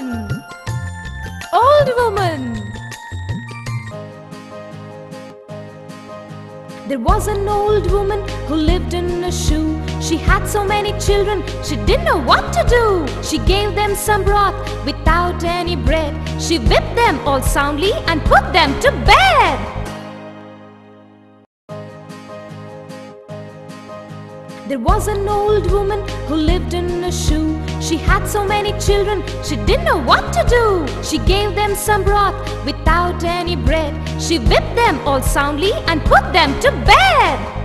woman, old woman. There was an old woman who lived in a shoe. She had so many children, she didn't know what to do. She gave them some broth without any bread. She whipped them all soundly and put them to bed. There was an old woman who lived in a shoe. She had so many children, she didn't know what to do. She gave them some broth without any bread. She whipped them all soundly and put them to bed.